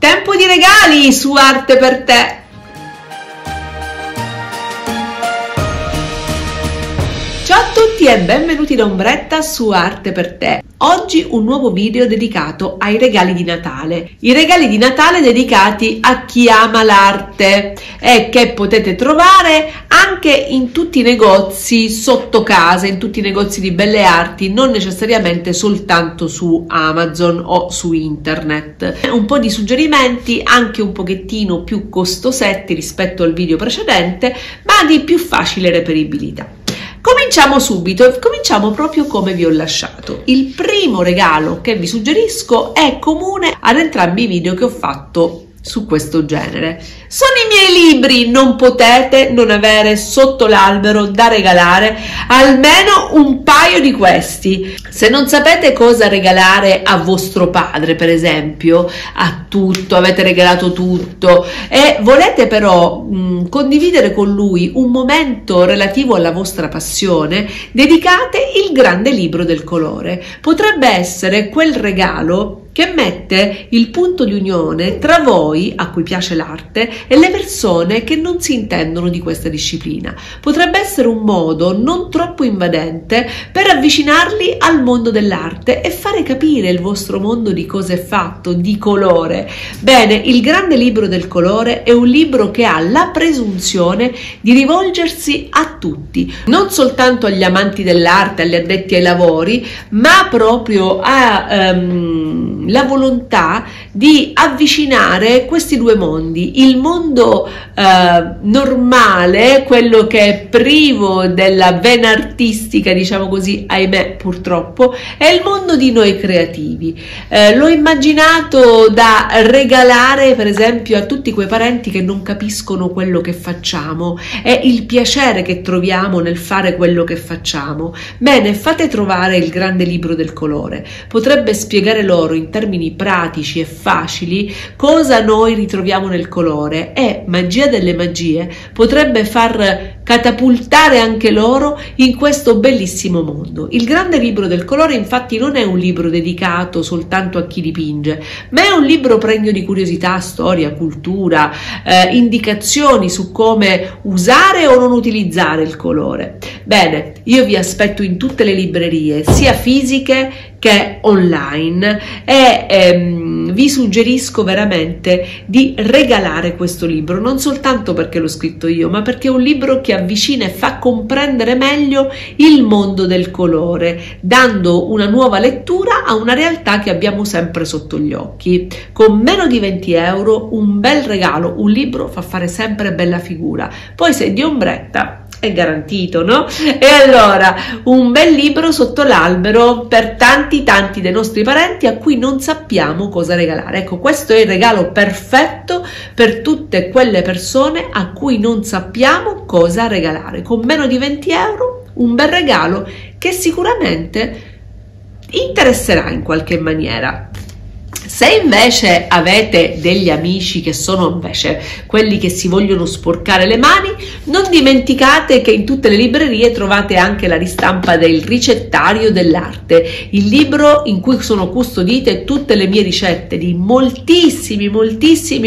Tempo di regali su Arte per Te! Ciao a tutti e benvenuti da Ombretta su Arte per Te. Oggi un nuovo video dedicato ai regali di Natale. I regali di Natale dedicati a chi ama l'arte e che potete trovare anche in tutti i negozi sotto casa, in tutti i negozi di belle arti, non necessariamente soltanto su Amazon o su internet. Un po' di suggerimenti anche un pochettino più costosetti rispetto al video precedente, ma di più facile reperibilità. Cominciamo subito, cominciamo proprio come vi ho lasciato. Il primo regalo che vi suggerisco è comune ad entrambi i video che ho fatto su questo genere. Sono i miei libri, non potete non avere sotto l'albero da regalare almeno un paio di questi. Se non sapete cosa regalare a vostro padre, per esempio, a tutto, avete regalato tutto e volete però condividere con lui un momento relativo alla vostra passione, dedicate il grande libro del colore. Potrebbe essere quel regalo che mette il punto di unione tra voi, a cui piace l'arte, e le persone che non si intendono di questa disciplina. Potrebbe essere un modo non troppo invadente per avvicinarli al mondo dell'arte e fare capire il vostro mondo di cosa è fatto, di colore. Bene, il grande libro del colore è un libro che ha la presunzione di rivolgersi a tutti, non soltanto agli amanti dell'arte, agli addetti ai lavori, ma proprio a la volontà di avvicinare questi due mondi, il mondo normale, quello che è privo della vena artistica, diciamo così, ahimè purtroppo, e il mondo di noi creativi. L'ho immaginato da regalare per esempio a tutti quei parenti che non capiscono quello che facciamo e il piacere che troviamo nel fare quello che facciamo. Bene, fate trovare il grande libro del colore, potrebbe spiegare loro in termini pratici e facili cosa noi ritroviamo nel colore e, magia delle magie, potrebbe far catapultare anche loro in questo bellissimo mondo. Il grande libro del colore infatti non è un libro dedicato soltanto a chi dipinge, ma è un libro pregno di curiosità, storia, cultura, indicazioni su come usare o non utilizzare il colore. Bene, io vi aspetto in tutte le librerie, sia fisiche che online, e vi suggerisco veramente di regalare questo libro, non soltanto perché l'ho scritto io, ma perché è un libro che avvicina e fa comprendere meglio il mondo del colore, dando una nuova lettura a una realtà che abbiamo sempre sotto gli occhi. Con meno di 20 euro un bel regalo, un libro fa fare sempre bella figura, poi se di Ombretta è garantito, no? E allora un bel libro sotto l'albero per tanti dei nostri parenti a cui non sappiamo cosa regalare. Ecco, questo è il regalo perfetto per tutte quelle persone a cui non sappiamo cosa regalare. Con meno di 20 euro un bel regalo che sicuramente interesserà in qualche maniera. Se invece avete degli amici che sono invece quelli che si vogliono sporcare le mani, non dimenticate che in tutte le librerie trovate anche la ristampa del ricettario dell'arte, il libro in cui sono custodite tutte le mie ricette di moltissimi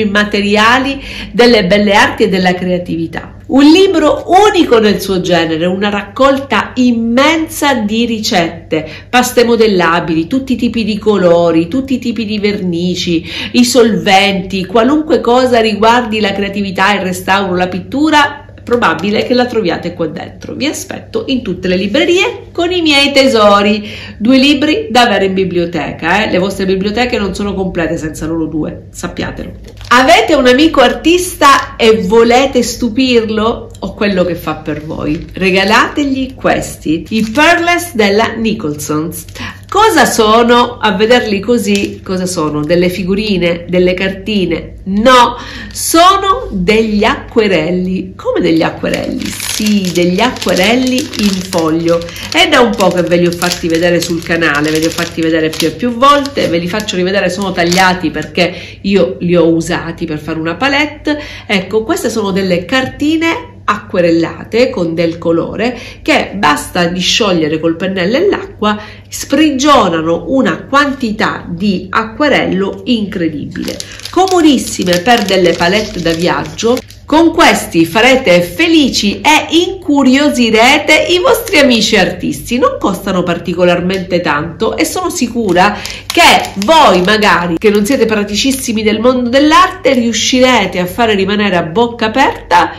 materiali delle belle arti e della creatività. Un libro unico nel suo genere, una raccolta immensa di ricette, paste modellabili, tutti i tipi di colori, tutti i tipi di vernici, i solventi, qualunque cosa riguardi la creatività, il restauro, la pittura, probabile che la troviate qua dentro. Vi aspetto in tutte le librerie con i miei tesori, 2 libri da avere in biblioteca, le vostre biblioteche non sono complete senza loro 2, sappiatelo. Avete un amico artista e volete stupirlo? O quello che fa per voi, regalategli questi, i pearls della Nicholson's. Cosa sono? A vederli così, cosa sono? Delle figurine, delle cartine? No, sono degli acquerelli. Come degli acquerelli? Sì, degli acquerelli in foglio. È da un po' che ve li ho fatti vedere sul canale, ve li ho fatti vedere più e più volte, ve li faccio rivedere, sono tagliati perché io li ho usati per fare una palette. Ecco, queste sono delle cartine acquerellate con del colore che basta disciogliere col pennello e l'acqua, sprigionano una quantità di acquerello incredibile, comodissime per delle palette da viaggio. Con questi farete felici e incuriosirete i vostri amici artisti. Non costano particolarmente tanto e sono sicura che voi, magari che non siete praticissimi del mondo dell'arte, riuscirete a fare rimanere a bocca aperta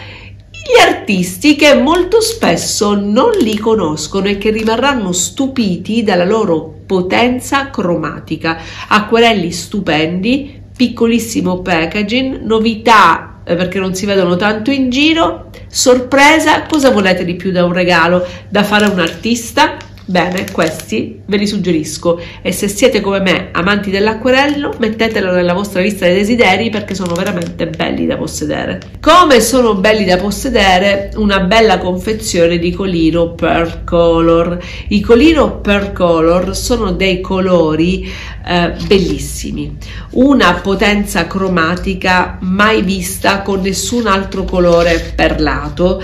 gli artisti che molto spesso non li conoscono e che rimarranno stupiti dalla loro potenza cromatica. Acquerelli stupendi, piccolissimo packaging, novità perché non si vedono tanto in giro, sorpresa. Cosa volete di più da un regalo da fare a un artista? Bene, questi ve li suggerisco, e se siete come me amanti dell'acquerello, mettetelo nella vostra lista dei desideri, perché sono veramente belli da possedere. Come sono belli da possedere una bella confezione di colino per color. I colino per color sono dei colori bellissimi, una potenza cromatica mai vista con nessun altro colore perlato.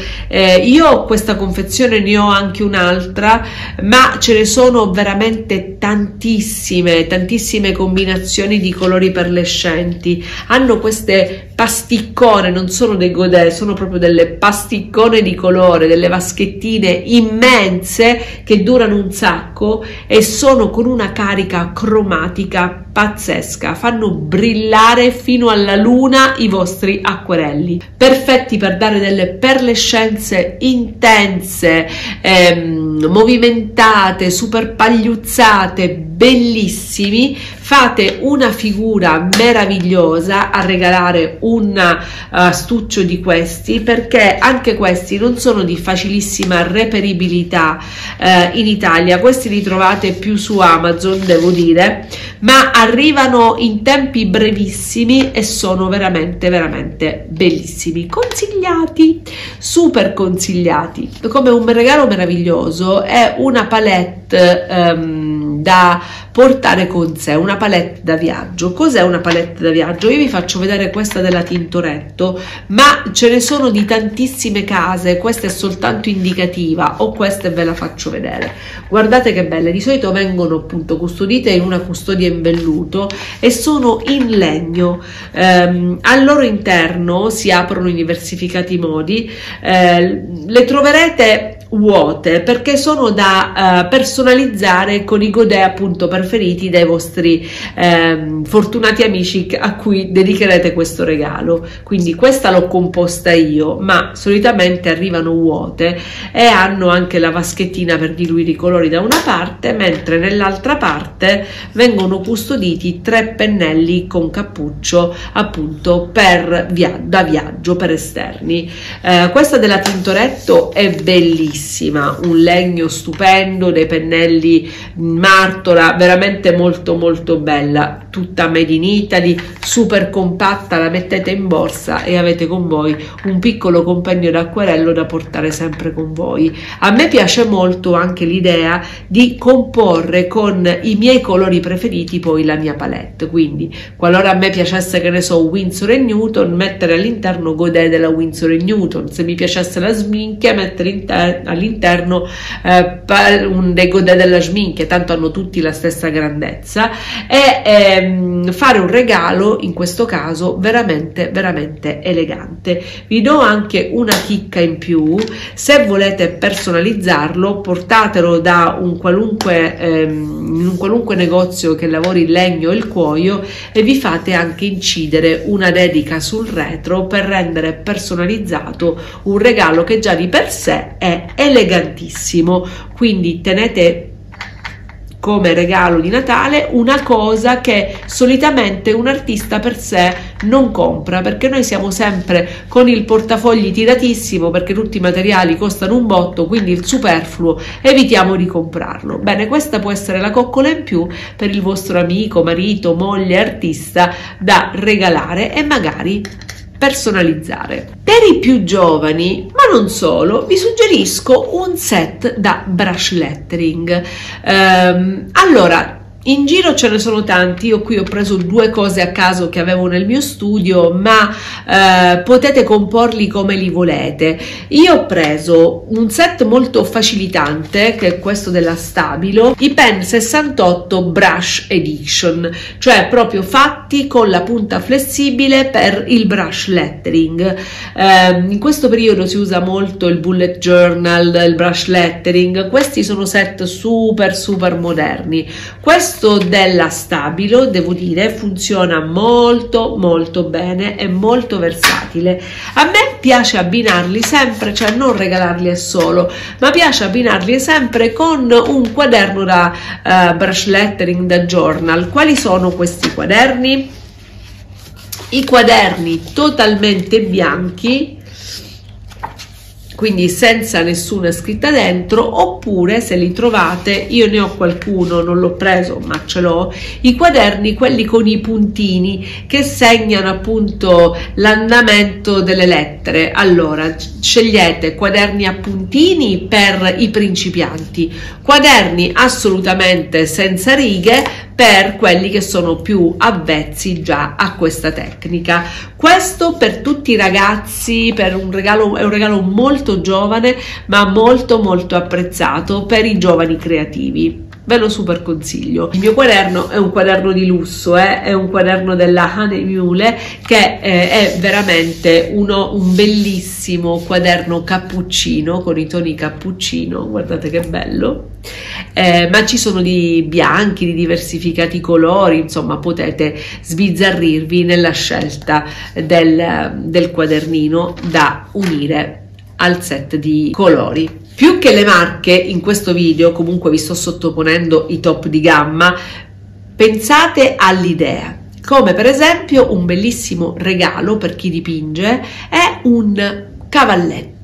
Io questa confezione ne ho anche un'altra, ma ce ne sono veramente tantissime combinazioni di colori perlescenti. Hanno queste pasticcone, non sono dei godet, sono proprio delle pasticcone di colore, delle vaschettine immense che durano un sacco e sono con una carica cromatica pazzesca, fanno brillare fino alla luna i vostri acquerelli, perfetti per dare delle perlescenze intense, movimentate, super pagliuzzate, bellissimi. Fate una figura meravigliosa a regalare un astuccio di questi, perché anche questi non sono di facilissima reperibilità in Italia. Questi li trovate più su Amazon, devo dire, ma arrivano in tempi brevissimi e sono veramente bellissimi, consigliati, super consigliati. Come un regalo meraviglioso è una palette da portare con sé, una palette da viaggio. Cos'è una palette da viaggio? Io vi faccio vedere questa della Tintoretto, ma ce ne sono di tantissime case, questa è soltanto indicativa, o questa ve la faccio vedere. Guardate che belle, di solito vengono appunto custodite in una custodia in velluto e sono in legno. Al loro interno si aprono in diversificati modi, le troverete vuote perché sono da personalizzare con i godet appunto preferiti dai vostri fortunati amici a cui dedicherete questo regalo. Quindi questa l'ho composta io, ma solitamente arrivano vuote e hanno anche la vaschettina per diluire i colori da una parte, mentre nell'altra parte vengono custoditi tre pennelli con cappuccio appunto per da viaggio, per esterni. Questa della Tintoretto è bellissima, un legno stupendo, dei pennelli martora, veramente molto bella, tutta made in Italy, super compatta. La mettete in borsa e avete con voi un piccolo compagno d'acquerello da portare sempre con voi. A me piace molto anche l'idea di comporre con i miei colori preferiti poi la mia palette, quindi qualora a me piacesse, che ne so, Winsor & Newton, mettere all'interno godet della Winsor & Newton. Se mi piacesse la Schmincke, mettere all'interno dei godet della Schmincke, tanto hanno tutti la stessa grandezza, e fare un regalo in questo caso veramente elegante. Vi do anche una chicca in più: se volete personalizzarlo, portatelo da un qualunque negozio che lavori il legno e il cuoio, e vi fate anche incidere una dedica sul retro per rendere personalizzato un regalo che già di per sé è elegantissimo. Quindi tenete come regalo di Natale una cosa che solitamente un artista per sé non compra, perché noi siamo sempre con il portafogli tiratissimo, perché tutti i materiali costano un botto, quindi il superfluo evitiamo di comprarlo. Bene, questa può essere la coccola in più per il vostro amico, marito, moglie, artista, da regalare e magari personalizzare. Per i più giovani, ma non solo, vi suggerisco un set da brush lettering. Allora, In giro ce ne sono tanti. Io qui ho preso due cose a caso che avevo nel mio studio, ma potete comporli come li volete. Io ho preso un set molto facilitante, che è questo della Stabilo, i pen 68 brush edition, cioè proprio fatti con la punta flessibile per il brush lettering. In questo periodo si usa molto il bullet journal, il brush lettering. Questi sono set super moderni. Questo della Stabilo, devo dire, funziona molto bene, è molto versatile. A me piace abbinarli sempre, cioè non regalarli solo, ma piace abbinarli sempre con un quaderno da brush lettering, da journal. Quali sono questi quaderni? I quaderni totalmente bianchi, quindi senza nessuna scritta dentro, oppure se li trovate, io ne ho qualcuno, non l'ho preso ma ce l'ho, i quaderni quelli con i puntini che segnano appunto l'andamento delle lettere. Allora scegliete quaderni a puntini per i principianti, quaderni assolutamente senza righe per quelli che sono più avvezzi già a questa tecnica. Questo per tutti i ragazzi, per un regalo, è un regalo molto giovane ma molto apprezzato per i giovani creativi. Ve lo super consiglio. Il mio quaderno è un quaderno di lusso, è un quaderno della Hahnemühle, che è veramente un bellissimo quaderno cappuccino con i toni cappuccino, guardate che bello, ma ci sono di bianchi, di diversificati colori, insomma potete sbizzarrirvi nella scelta del quadernino da unire al set di colori. Più che le marche in questo video, comunque vi sto sottoponendo i top di gamma, pensate all'idea, come per esempio un bellissimo regalo per chi dipinge è un cavalletto.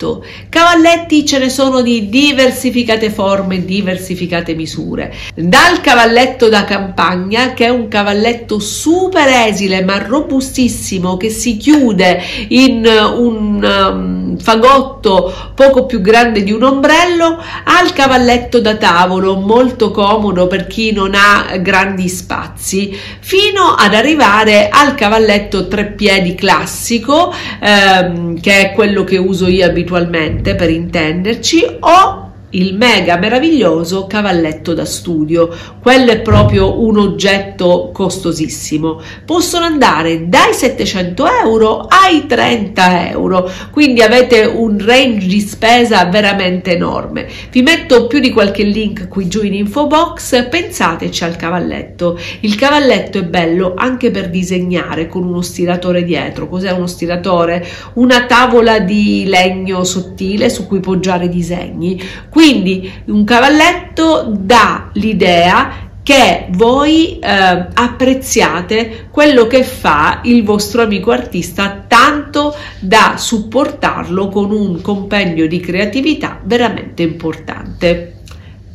Cavalletti ce ne sono di diversificate forme, diversificate misure, dal cavalletto da campagna, che è un cavalletto super esile ma robustissimo, che si chiude in un fagotto poco più grande di un ombrello, al cavalletto da tavolo molto comodo per chi non ha grandi spazi, fino ad arrivare al cavalletto tre piedi classico, che è quello che uso io abitualmente, per intenderci, o il mega meraviglioso cavalletto da studio. Quello è proprio un oggetto costosissimo, possono andare dai 700 euro ai 30 euro, quindi avete un range di spesa veramente enorme. Vi metto più di qualche link qui giù in info box, pensateci al cavalletto. Il cavalletto è bello anche per disegnare con uno stiratore dietro. Cos'è uno stiratore? Una tavola di legno sottile su cui poggiare disegni. Quindi un cavalletto dà l'idea che voi apprezziate quello che fa il vostro amico artista, tanto da supportarlo con un compendio di creatività veramente importante.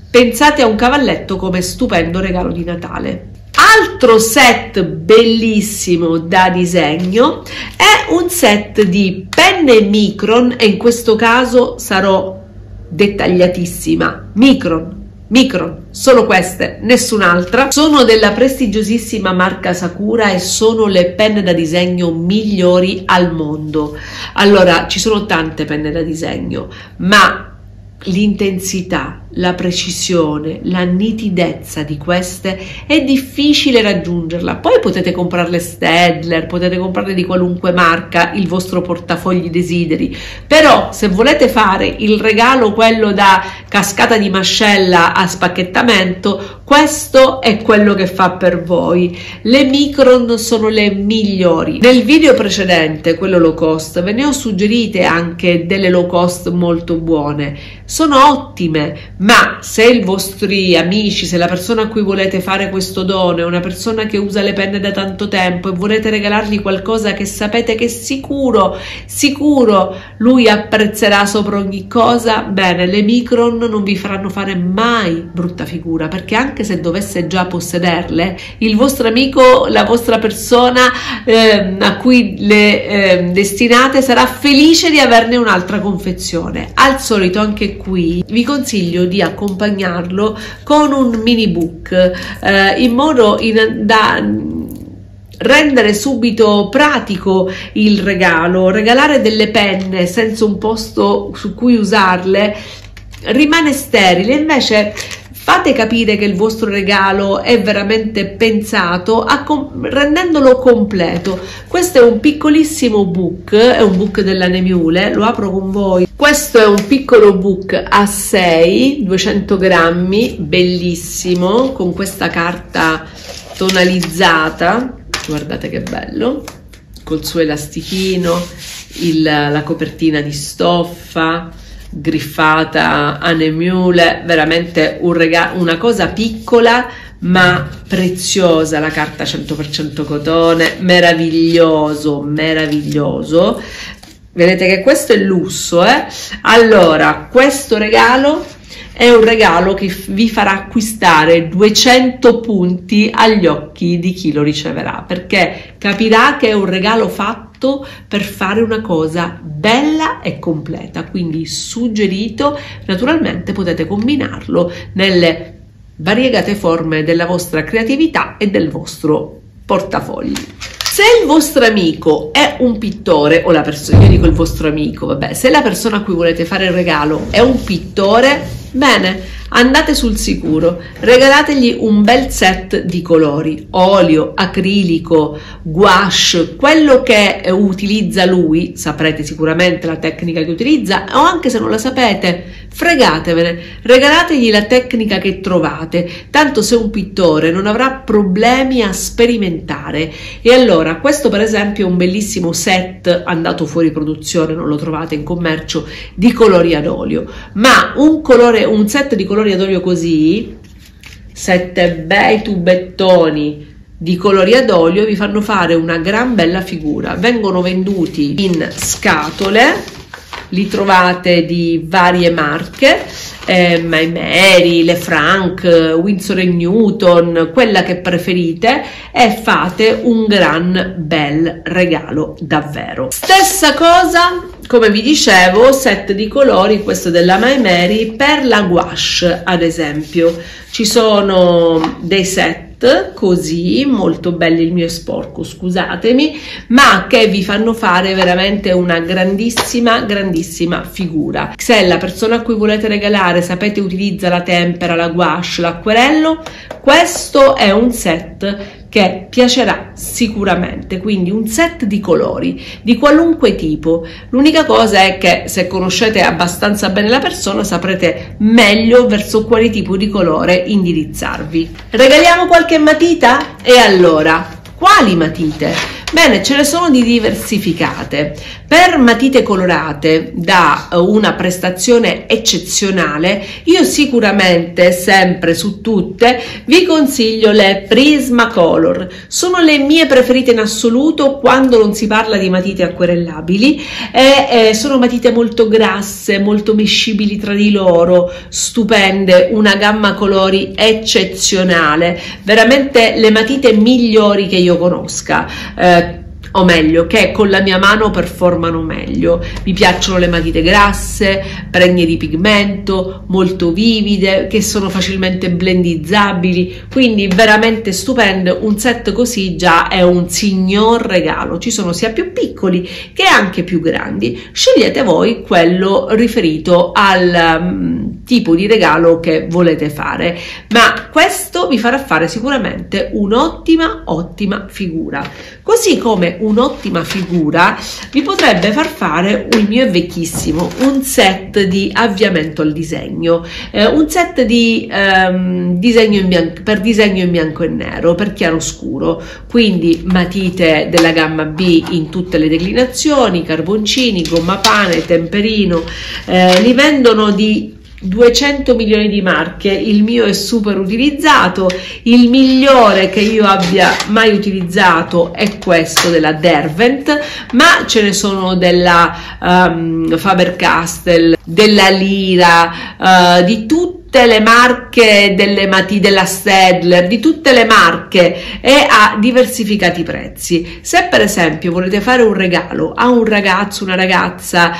Pensate a un cavalletto come stupendo regalo di Natale. Altro set bellissimo da disegno è un set di penne Micron, e in questo caso sarò dettagliatissima. Micron, solo queste, nessun'altra. Sono della prestigiosissima marca Sakura e sono le penne da disegno migliori al mondo. Allora, ci sono tante penne da disegno, ma l'intensità, la precisione, la nitidezza di queste è difficile raggiungerla. Poi potete comprarle Stedler, potete comprarle di qualunque marca il vostro portafogli desideri, però se volete fare il regalo quello da cascata di mascella a spacchettamento, questo è quello che fa per voi. Le Micron sono le migliori. Nel video precedente, quello low cost, ve ne ho suggerite anche delle low cost molto buone. Sono ottime, ma se i vostri amici, se la persona a cui volete fare questo dono è una persona che usa le penne da tanto tempo e volete regalargli qualcosa che sapete che sicuro lui apprezzerà sopra ogni cosa, bene, le Micron non vi faranno fare mai brutta figura, perché anche se dovesse già possederle, il vostro amico, la vostra persona a cui le destinate sarà felice di averne un'altra confezione. Al solito anche qui vi consiglio di accompagnarlo con un mini book in modo da rendere subito pratico il regalo. Regalare delle penne senza un posto su cui usarle rimane sterile, invece fate capire che il vostro regalo è veramente pensato, rendendolo completo. Questo è un piccolissimo book, è un book della Hahnemühle, lo apro con voi. Questo è un piccolo book a 6, 200 grammi, bellissimo, con questa carta tonalizzata, guardate che bello, col suo elastichino, la copertina di stoffa, griffata Hahnemühle, veramente una cosa piccola ma preziosa. La carta 100% cotone, meraviglioso, meraviglioso. Vedete che questo è lusso, eh? Allora, questo regalo è un regalo che vi farà acquistare 200 punti agli occhi di chi lo riceverà, perché capirà che è un regalo fatto per fare una cosa bella e completa. Quindi suggerito, naturalmente potete combinarlo nelle variegate forme della vostra creatività e del vostro portafogli. Se il vostro amico è un pittore, o la persona, io dico il vostro amico, vabbè, se la persona a cui volete fare il regalo è un pittore, bene, andate sul sicuro, regalategli un bel set di colori, olio, acrilico, gouache, quello che utilizza lui. Saprete sicuramente la tecnica che utilizza, o anche se non la sapete, fregatevene, regalategli la tecnica che trovate, tanto se un pittore non avrà problemi a sperimentare. E allora questo per esempio è un bellissimo set, andato fuori produzione, non lo trovate in commercio, di colori ad olio, ma un set di colori ad olio così, 7 bei tubettoni di colori ad olio, vi fanno fare una gran bella figura. Vengono venduti in scatole, li trovate di varie marche, Maimeri, Lefranc, Winsor & Newton, quella che preferite, e fate un gran bel regalo davvero. Stessa cosa, come vi dicevo, set di colori, questo della Maimeri, per la gouache ad esempio. Ci sono dei set così molto belli, il mio è sporco, scusatemi, ma che vi fanno fare veramente una grandissima grandissima figura. Se la persona a cui volete regalare, sapete, utilizza la tempera, la gouache, l'acquerello, questo è un set che piacerà sicuramente. Quindi un set di colori di qualunque tipo, l'unica cosa è che se conoscete abbastanza bene la persona saprete meglio verso quale tipo di colore indirizzarvi. Regaliamo qualche matita? E allora, quali matite? Bene, ce ne sono di diversificate. Per matite colorate da una prestazione eccezionale, io sicuramente, sempre su tutte, vi consiglio le Prisma Color. Sono le mie preferite in assoluto quando non si parla di matite acquerellabili, e sono matite molto grasse, molto mescibili tra di loro, stupende, una gamma colori eccezionale, veramente le matite migliori che io conosca. O meglio, che con la mia mano performano meglio. Mi piacciono le matite grasse, pregne di pigmento, molto vivide, che sono facilmente blendizzabili, quindi veramente stupendo. Un set così già è un signor regalo. Ci sono sia più piccoli che anche più grandi, scegliete voi quello riferito al tipo di regalo che volete fare, ma questo vi farà fare sicuramente un'ottima ottima figura. Così come un'ottima figura vi potrebbe far fare, il mio è vecchissimo, un set di avviamento al disegno, un set di disegno in bianco, per disegno in bianco e nero, per chiaroscuro, quindi matite della gamma B in tutte le declinazioni, carboncini, gomma pane, temperino. Li vendono di 200 milioni di marche, il mio è super utilizzato, il migliore che io abbia mai utilizzato è questo della Derwent, ma ce ne sono della Faber-Castell, della Lira, di tutte le marche anche delle matite della Staedtler, di tutte le marche, e ha diversificati prezzi. Se per esempio volete fare un regalo a un ragazzo, una ragazza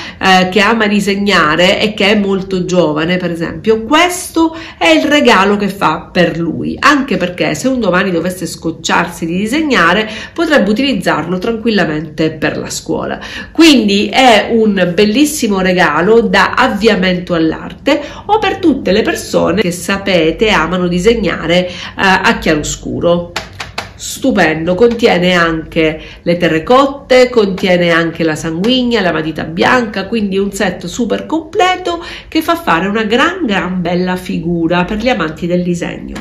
che ama disegnare e che è molto giovane, per esempio, questo è il regalo che fa per lui, anche perché se un domani dovesse scocciarsi di disegnare potrebbe utilizzarlo tranquillamente per la scuola. Quindi è un bellissimo regalo da avviamento all'arte, o per tutte le persone che sapete amano disegnare a chiaroscuro. Stupendo, contiene anche le terracotte, contiene anche la sanguigna, la matita bianca, quindi un set super completo che fa fare una gran bella figura per gli amanti del disegno.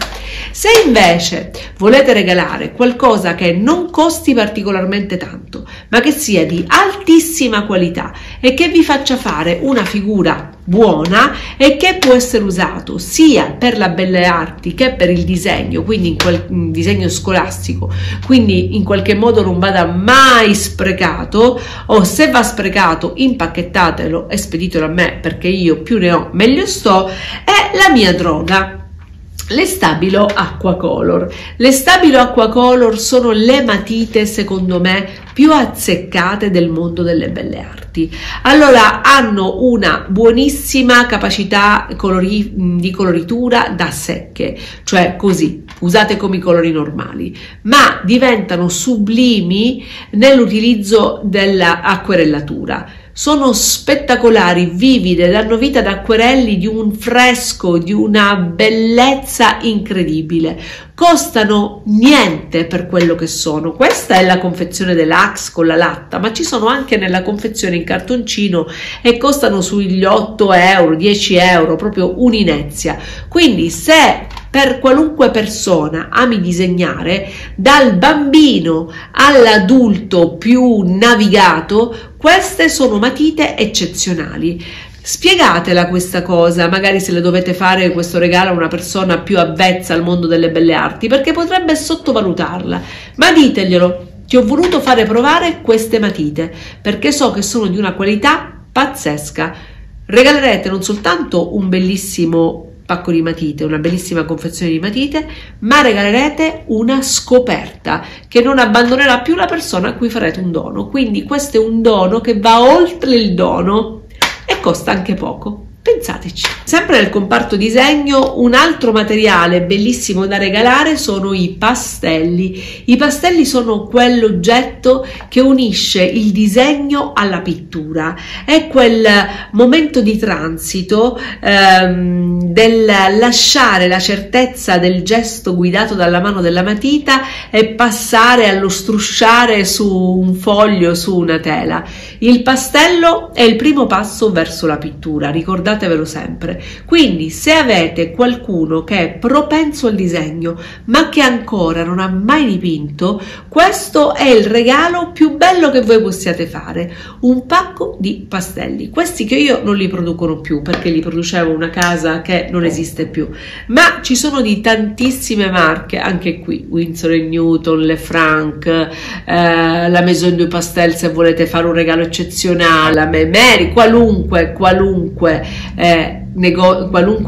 Se invece volete regalare qualcosa che non costi particolarmente tanto, ma che sia di altissima qualità e che vi faccia fare una figura buona e che può essere usato sia per la belle arti che per il disegno, quindi in disegno scolastico, quindi in qualche modo non vada mai sprecato, o se va sprecato impacchettatelo e speditelo a me, perché io più ne ho meglio sto, è la mia droga. Le Stabilo Aquacolor. Le Stabilo Aquacolor sono le matite, secondo me, più azzeccate del mondo delle belle arti. Allora, hanno una buonissima capacità di coloritura da secche, cioè così, usate come i colori normali, ma diventano sublimi nell'utilizzo dell'acquerellatura. Sono spettacolari, vivide, danno vita ad acquerelli di un fresco, di una bellezza incredibile. Costano niente per quello che sono. Questa è la confezione deluxe con la latta, ma ci sono anche nella confezione in cartoncino e costano sugli 8 euro, 10 euro, proprio un'inezia. Quindi se per qualunque persona ami disegnare, dal bambino all'adulto più navigato, queste sono matite eccezionali. Spiegatela questa cosa, magari se le dovete fare questo regalo a una persona più avvezza al mondo delle belle arti, perché potrebbe sottovalutarla, ma diteglielo: ti ho voluto fare provare queste matite perché so che sono di una qualità pazzesca. Regalerete non soltanto un bellissimo pacco di matite, una bellissima confezione di matite, ma regalerete una scoperta che non abbandonerà più la persona a cui farete un dono. Quindi questo è un dono che va oltre il dono e costa anche poco. Pensateci. Sempre nel comparto disegno, un altro materiale bellissimo da regalare sono i pastelli. I pastelli sono quell'oggetto che unisce il disegno alla pittura, è quel momento di transito del lasciare la certezza del gesto guidato dalla mano della matita e passare allo strusciare su un foglio, su una tela. Il pastello è il primo passo verso la pittura, ricordate sempre. Quindi se avete qualcuno che è propenso al disegno ma che ancora non ha mai dipinto, questo è il regalo più bello che voi possiate fare, un pacco di pastelli. Questi che io non li producono più, perché li producevo una casa che non esiste più, ma ci sono di tantissime marche, anche qui Winsor & Newton, Lefranc, la Maison du Pastel se volete fare un regalo eccezionale, la Maimeri, qualunque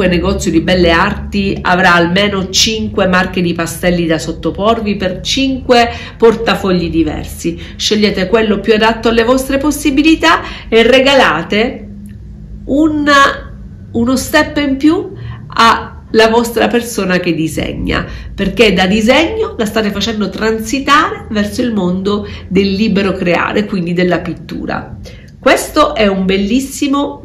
negozio di belle arti avrà almeno 5 marche di pastelli da sottoporvi per 5 portafogli diversi. Scegliete quello più adatto alle vostre possibilità e regalate uno step in più alla vostra persona che disegna, perché da disegno la state facendo transitare verso il mondo del libero creare, quindi della pittura. Questo è un bellissimo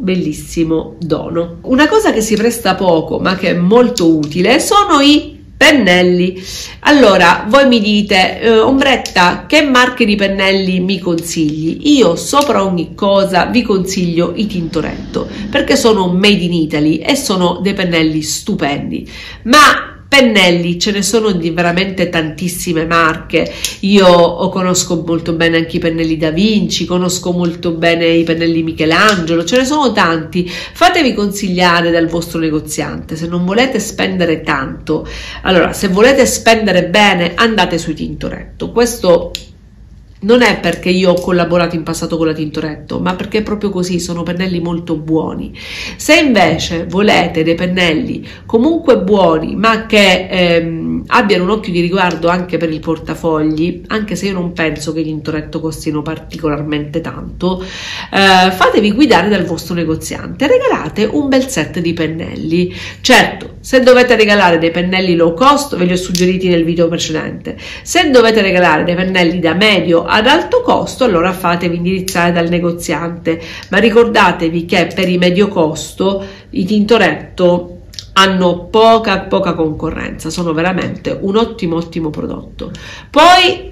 dono. Una cosa che si presta poco ma che è molto utile sono i pennelli. Allora voi mi dite: Ombretta, che marche di pennelli mi consigli? Io sopra ogni cosa vi consiglio i Tintoretto, perché sono made in Italy e sono dei pennelli stupendi, ma pennelli ce ne sono di veramente tantissime marche. Io conosco molto bene anche i pennelli Da Vinci, conosco molto bene i pennelli Michelangelo, ce ne sono tanti. Fatevi consigliare dal vostro negoziante se non volete spendere tanto. Allora, se volete spendere bene, andate sui Tintoretto. Questo Non è perché io ho collaborato in passato con la Tintoretto, ma perché è proprio così, sono pennelli molto buoni. Se invece volete dei pennelli comunque buoni, ma che abbiano un occhio di riguardo anche per il portafogli, anche se io non penso che gli Tintoretto costino particolarmente tanto, fatevi guidare dal vostro negoziante, regalate un bel set di pennelli. Certo, se dovete regalare dei pennelli low cost, ve li ho suggeriti nel video precedente. Se dovete regalare dei pennelli da medio ad alto costo, allora fatevi indirizzare dal negoziante, ma ricordatevi che per i medio costo i Tintoretto hanno poca concorrenza, sono veramente un ottimo prodotto. Poi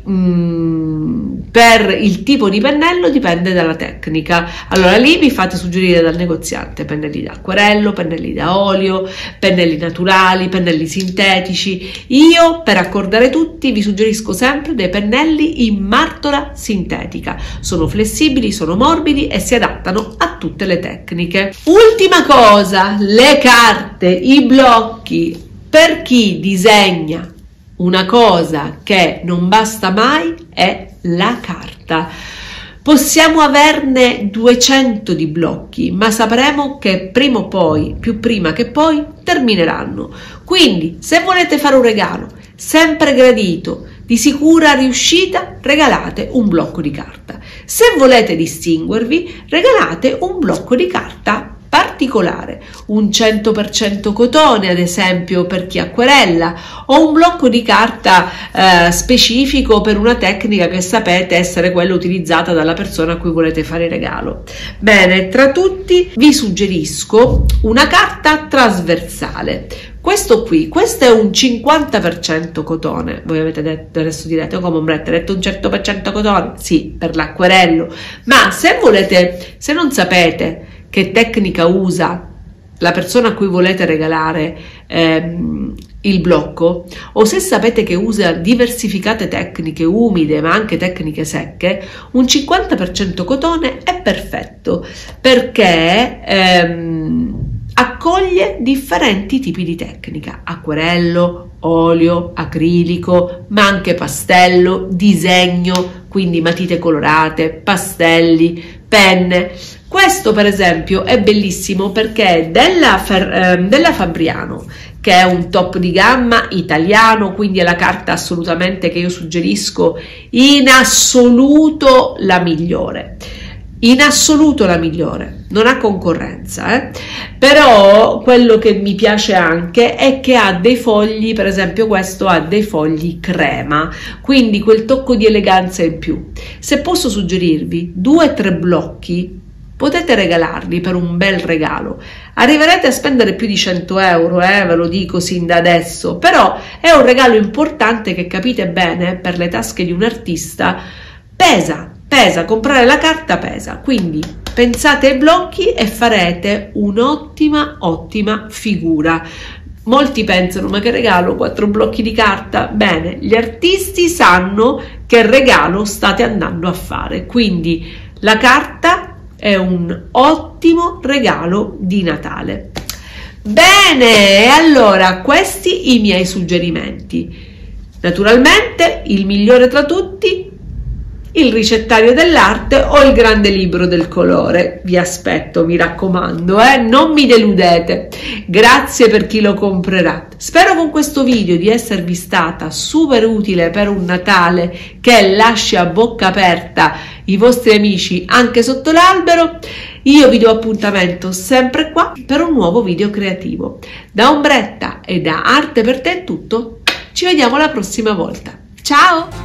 per il tipo di pennello dipende dalla tecnica, allora lì vi fate suggerire dal negoziante pennelli da acquerello, pennelli da olio, pennelli naturali, pennelli sintetici. Io per accordare tutti vi suggerisco sempre dei pennelli in martora sintetica, sono flessibili, sono morbidi e si adattano a tutte le tecniche. Ultima cosa, le carte, i blocchi, per chi disegna una cosa che non basta mai è la carta. Possiamo averne 200 di blocchi, ma sapremo che prima o poi, più prima che poi, termineranno. Quindi se volete fare un regalo sempre gradito, di sicura riuscita, regalate un blocco di carta. Se volete distinguervi, regalate un blocco di carta particolare, un 100% cotone ad esempio per chi acquerella, o un blocco di carta specifico per una tecnica che sapete essere quella utilizzata dalla persona a cui volete fare il regalo. Bene, tra tutti vi suggerisco una carta trasversale. Questo qui, questo è un 50% cotone. Voi avete detto, adesso direte, come Ombretta, hai detto un 100% cotone? Sì, per l'acquerello, ma se volete, se non sapete che tecnica usa la persona a cui volete regalare il blocco, o se sapete che usa diversificate tecniche umide ma anche tecniche secche, un 50% cotone è perfetto perché accoglie differenti tipi di tecnica: acquerello, olio, acrilico, ma anche pastello, disegno, quindi matite colorate, pastelli, penne. Questo per esempio è bellissimo perché è della Fabriano, che è un top di gamma italiano, quindi è la carta assolutamente che io suggerisco in assoluto la migliore. In assoluto la migliore, non ha concorrenza, però quello che mi piace anche è che ha dei fogli, per esempio questo ha dei fogli crema, quindi quel tocco di eleganza in più. Se posso suggerirvi 2 o 3 blocchi, potete regalarli per un bel regalo. Arriverete a spendere più di 100 euro, ve lo dico sin da adesso, però è un regalo importante che, capite bene, per le tasche di un artista pesa. Pesa, comprare la carta pesa, quindi pensate ai blocchi e farete un'ottima figura. Molti pensano, ma che regalo, 4 blocchi di carta? Bene, gli artisti sanno che regalo state andando a fare, quindi la carta è un ottimo regalo di Natale. Bene, allora questi i miei suggerimenti. Naturalmente il migliore tra tutti, il ricettario dell'arte o il grande libro del colore. Vi aspetto, mi raccomando, non mi deludete. Grazie per chi lo comprerà. Spero con questo video di esservi stata super utile per un Natale che lascia a bocca aperta i vostri amici anche sotto l'albero. Io vi do appuntamento sempre qua per un nuovo video creativo. Da Ombretta e da Arte per Te è tutto. Ci vediamo la prossima volta. Ciao!